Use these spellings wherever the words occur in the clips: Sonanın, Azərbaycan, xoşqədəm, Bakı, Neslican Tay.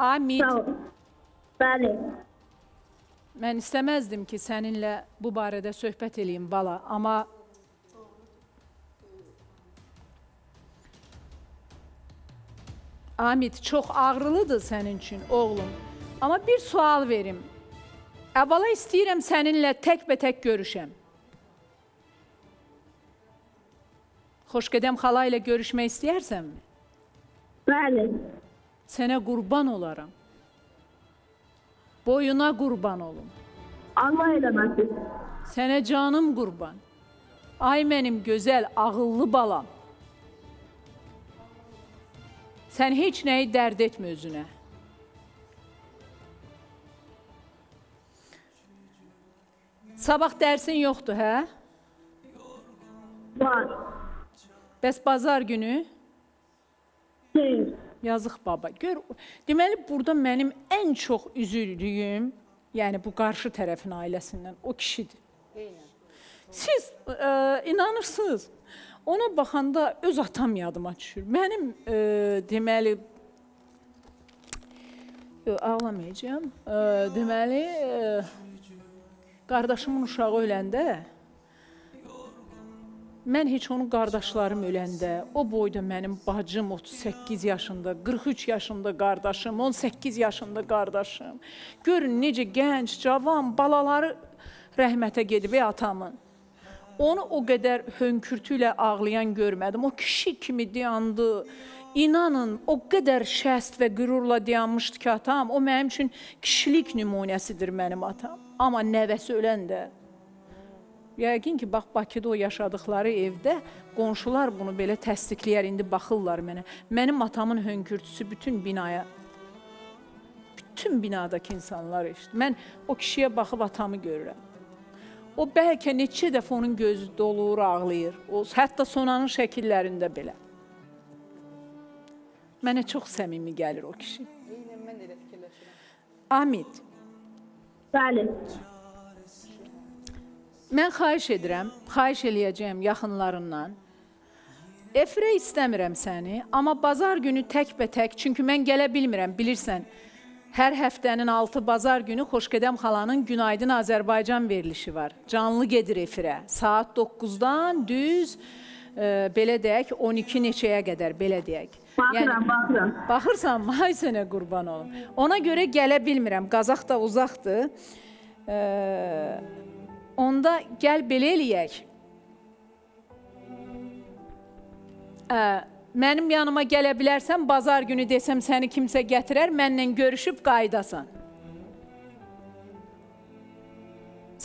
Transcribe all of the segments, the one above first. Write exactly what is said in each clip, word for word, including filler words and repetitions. Amit. Bəli. Mən istəməzdim ki, səninlə bu barədə söhbət eləyim bala, amma Amit, çox ağrılıdır sənin üçün, oğlum. Amma bir sual verim. Əvvəla istəyirəm səninlə tək-bətək görüşəm. Xoşqədəm xala ilə görüşmək istəyirsənmi? Bəli. Sənə qurban olaram. Boyuna qurban olum. Allah eləməsin. Sənə canım qurban. Ay mənim gözəl, ağıllı balam. Sən heç nəyi dərd etmə özünə. Sabah dərsin yoxdur, hə? Var. Bəs bazar günü? Deyil. Yazıq baba, gör, deməli burada mənim ən çox üzüldüyüm, yəni bu qarşı tərəfin ailəsindən o kişidir. Siz e, inanırsınız, ona baxanda öz atam yadıma düşür. Mənim e, deməli, e, ağlamayacağım, e, deməli, e, qardaşımın uşağı öləndə, mən heç onun qardaşlarım öləndə, o boyda mənim bacım otuz səkkiz yaşında, qırx üç yaşında qardaşım, on səkkiz yaşında qardaşım. Görün necə gənc, cavan, balaları rəhmətə gedib, ey atamın. Onu o qədər hönkürtü ilə ağlayan görmədim. O kişi kimi dayandı. İnanın, o qədər şəst və qürurla dayanmışdı ki, atam, o mənim üçün kişilik nümunəsidir mənim atam. Amma nəvəsi öləndə, yəqin ki, bax, Bakıda o yaşadıqları evdə qonşular bunu belə təsdiqləyər, indi baxırlar mənə. Mənim atamın hönkürtüsü bütün binaya, bütün binadakı insanlar eşidir. Mən o kişiyə baxıb atamı görürəm. O bəlkə neçə dəfə onun gözü dolur, ağlayır. O, hətta Sonanın şəkillərində belə. Mənə çox səmimi gəlir o kişi. Eynən, mən elə fikirləşirəm. Amit. Bəli. Mən xahiş edirəm, xahiş eləyəcəyim yaxınlarından. Efirə istəmirəm səni, amma bazar günü tək bə tək, çünki mən gələ bilmirəm, bilirsən, hər həftənin altı bazar günü Xoşqədəm xalanın Günaydın Azərbaycan verilişi var. Canlı gedir efirə, saat doqquzdan düz, e, belə deyək, on iki neçəyə qədər, belə deyək. Baxıram, yəni, baxıram. Baxırsan, ay sənə qurban olum. Ona görə gələ bilmirəm, Qazaq da uzaqdır. E, Onda gəl belə eləyək, mənim yanıma gələ bilərsən, bazar günü desəm səni kimsə gətirər, mənlə görüşüb qaydasan.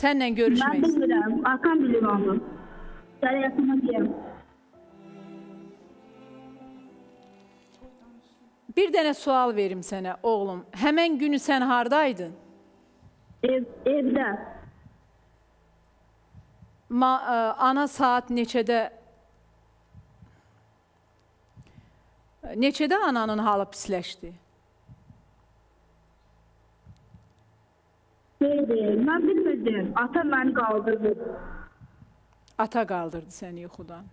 Sənlə görüşmək istəyirəm. Mən bilmirəm, atam bilir onu. Gələ yaxına deyəm. Bir dənə sual verim sənə, oğlum. Həmən günü sən haradaydın? Evdə. Ma, ə, ana saat neçədə, neçədə ananın halı pisləşdi? Deyil, mən bilmədim. Ata məni qaldırdı. Ata qaldırdı səni yuxudan.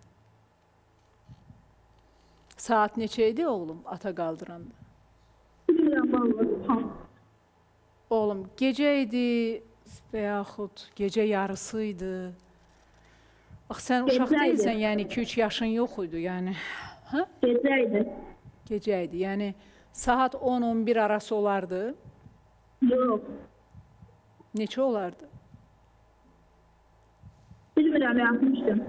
Saat neçə idi oğlum ata qaldıranda? Bilmirəm, vallahi. Oğlum, gecə idi və yaxud gecə yarısı idi. Bax, sən uşaq deyilsən, yəni iki üç yaşın yox idi, yəni. Gecə idi. Gecə idi, yəni saat on on bir arası olardı? Yox. Neçə olardı? Bilmirəm, yaxmışdım.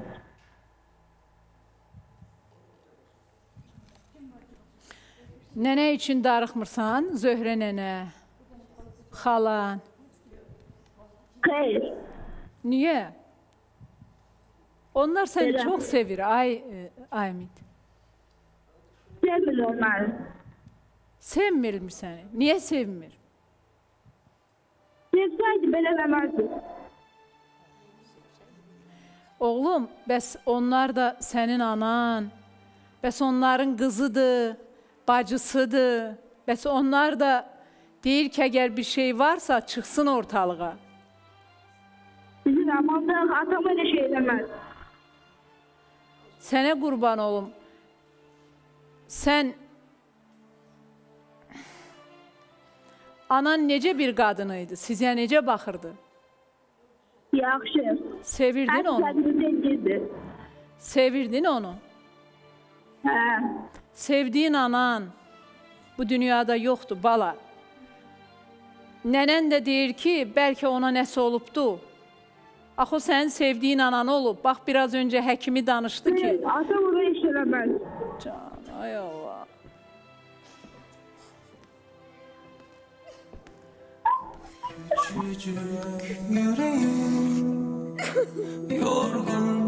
Nənə üçün darıxmırsan, Zöhrə nənə, xalan? Xeyr. Niyə? Onlar seni Selam. Çok sevir, Ay, Amit. Sevmir onlar. Sevmir mi seni? Niye sevmir? Sevsaydı beləməzdi. Oğlum, bəs onlar da senin anan, bəs onların kızıdır, bacısıdır, bəs onlar da deyir ki, əgər bir şey varsa çıxsın ortalığa. Bizim amanda atam öyle şey eləməz. Sənə qurban olum, sən Anan necə bir qadınıydı? Sizə necə baxırdı? Yaxşı. Sevirdin onu? Sevirdin onu? Hə. Sevdiğin anan bu dünyada yoxdur, bala. Nənən də deyir ki, bəlkə ona nəsə olubdu. Axı sənin sevdiğin anan olub. Bax, biraz öncə həkimi danışdı ki. Ata onu iş eləməz. Can, ay Allah. Küçücük yüreğim yorgun,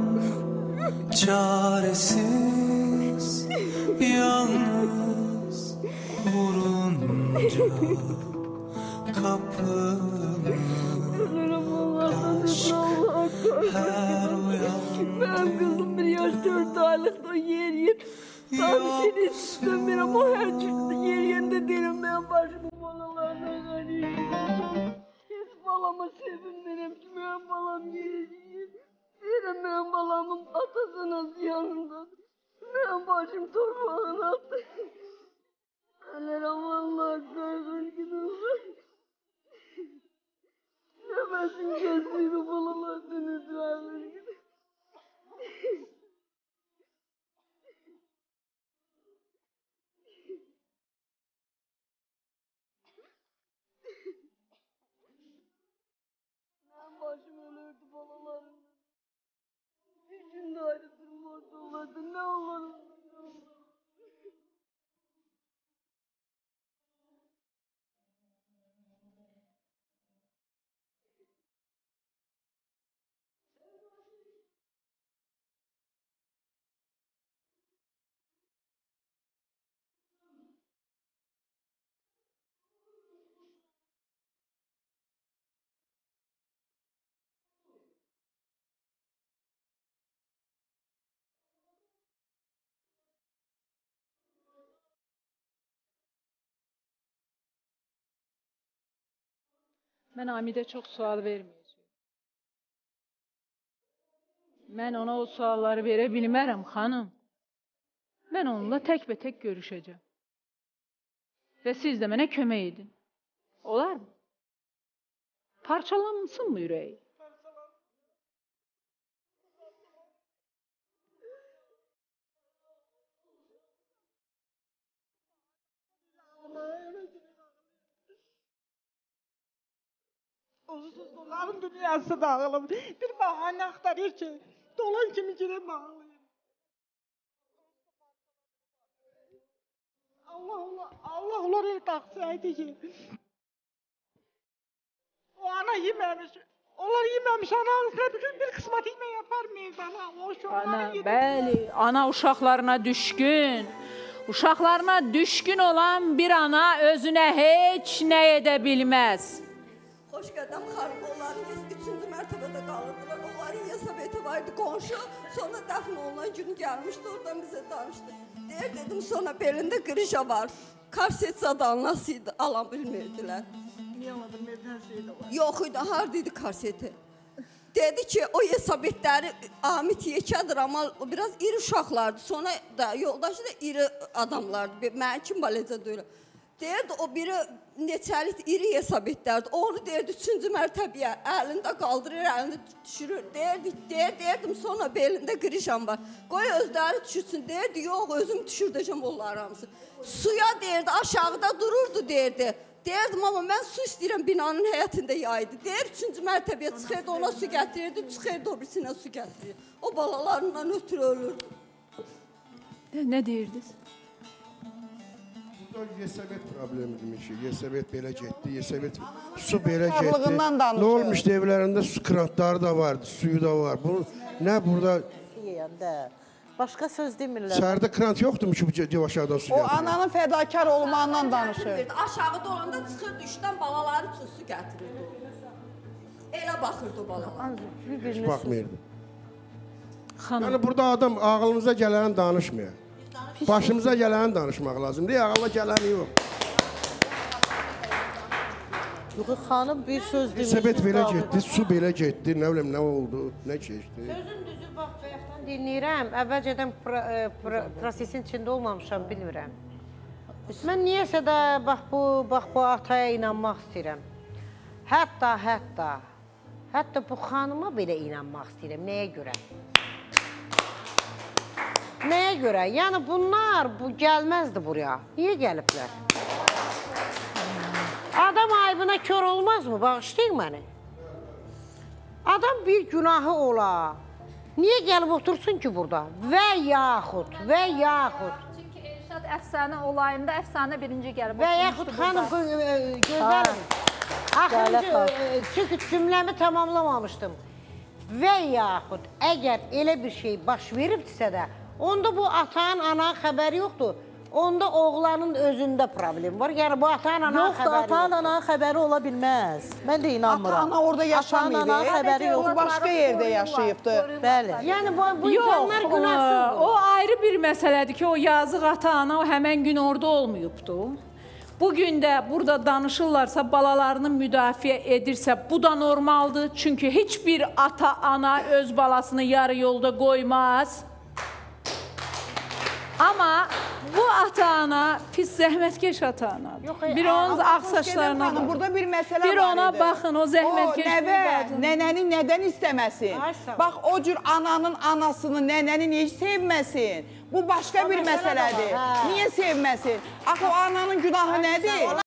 çaresiz, yalnız vurunca kapımı aşk her uyandım. Benim kızım bir yaş dört aylıkta yer yer. Daha bir şey istemiyorum ama her çiftte yer yerinde değilim ben başımı balalarına karayım. Balama sevinmirəm ki, mənim balam yeyir. Deyirəm, mənim balamın atasına ziyanındadır. Mənim başım torpağın altı. Ələrəm, Allah qayğır gidilir. Nəfəsim kəsir, o balalar dünü düəlir gidilir. Başım ölürdü balalarımdan. Bir gün de ayrıdır mortallardı. Ne Allah'ım. Mən Amidə çox sual verməyəcəyəm. Mən ona o sualları verə bilmərəm, xanım. Mən onunla tək və tək görüşəcəm. Və siz də mənə kömək edin. Olar mı? Parçalansın mı ürəyi? Parçalansın. Uğursuzluqların dünyası dağılıb. Bir bahane axtarır ki, dolan kimi girəm ağlayım. Allah Allah, Allah onlar el taxsaydı ki, o ana yeməmiş, onlar yeməmiş, ana ağızlar bir qismat yemək yapar meydana. Ana, bəli, ana uşaqlarına düşkün. Uşaqlarına düşkün olan bir ana özünə heç nə edə bilməz. Xoşqədəm xarb olanıyız, üçüncü mərtəbədə qalırdılar. Onların yasabeti vardı, qonşu. Sonra dəfn olunan günü gəlmişdi, oradan bizə danışdı. Deyir, dedim, sonra belində qırışa var. Karsetsadan nasıldı, alan bilmirdilər. Niyə aladım, mevdən şeydə var? Yox idi, haradaydı karseti. Dedi ki, o yasabetləri Amit yekədir, amma biraz iri uşaqlardı. Sonra da yoldaşı da iri adamlardı, mənim kim balecə döyülür. Deyirdi, o biri neçəlik iri hesab etdirdi. Onu deyirdi, üçüncü mərtəbəyə əlində qaldırır, əlində düşürür. Deyirdi, deyirdim, sonra belində qırışam var. Qoy özləri düşürsün. Deyirdi, yox, özüm düşürdəcəm onları hamısı. Suya deyirdi, aşağıda dururdu deyirdi. Deyirdim, amma mən su istəyirəm, binanın həyətində yaydı. Deyirdi, üçüncü mərtəbəyə çıxırdı, ona su gətirirdi, çıxırdı o birisinə su gətirirdi. O balalarından ötürü ölürdü. Nə deyirdiniz? Yesəbət problemiymiş, yesəbət belə getdi, yesəbət su belə getdi. Nə olmuşdu evlərində? Su kranatları da vardı, suyu da var. Nə burada? Başqa söz demirlər. Şəhərdə kranat yoxdur mu ki, aşağıdan su gətirir? O, ananın fədakar olmağından danışır. Aşağıda olanda çıxır düşdən balaları üçün su gətirirdi. Elə baxırdı o balalar. Hiç baxmıyırdı. Yəni, burada adam ağlımıza gələn danışmıyor. Başımıza gələni danışmaq lazımdır. Yağala gələni yox. Yox, xanım bir söz demişdir. Səbət belə getdi, su belə getdi, nə biləm, nə oldu, nə keçdi. Sözün düzü vaxt və yaxdan dinləyirəm. Əvvəlcədən prosesin içində olmamışam, bilmirəm. Mən niyəsə də bax bu, bax bu ataya inanmaq istəyirəm. Hətta, hətta, hətta bu xanıma belə inanmaq istəyirəm. Nəyə görə? Nəyə görə? Yəni bunlar bu gəlməzdi buraya. Niyə gəliblər? Adam aybına kör olmazmı? Bağışlayın məni. Adam bir günahı ola. Niyə gəlib otursun ki burada? Və yaxud, və yaxud. Çünki Elşad əfsanə olayında əfsanə birinci gəlib. Və yaxud xanım gözəlim. Axırıncı, çünki cümləmi tamamlamamışdım. Və yaxud əgər elə bir şey baş veribdirsə də, onda bu atanın, ananın xəbəri yoxdur. Onda oğlanın özündə problem var. Yəni bu atanın, ananın xəbəri yoxdur. Yoxdur, atanın, ananın xəbəri ola bilməz. Mən də inanmıram. Ata, ana orada yaşamaydı. Ata, ananın xəbəri yoxdur. Başqa yerdə yaşayıbdır. Bəli. Yəni bu insanlar günahsızdır. O ayrı bir məsələdir ki, o yazıq ata, ana həmən gün orada olmayıbdır. Bugün də burada danışırlarsa, balalarını müdafiə edirsə, bu da normaldır. Çünki heç bir ata, ana öz balasını yarı yolda qoymaz. Amma bu ata-ana pis zəhmətkeş ata-anadır. Bir onun ağsaçlarına baxın. Bir ona baxın, o zəhmətkeş müqadın. Nənəni nədən istəməsin? Bax, o cür ananın anasını, nənəni niyə sevməsin? Bu başqa bir məsələdir. Niyə sevməsin? Axı, o ananın günahı nədir?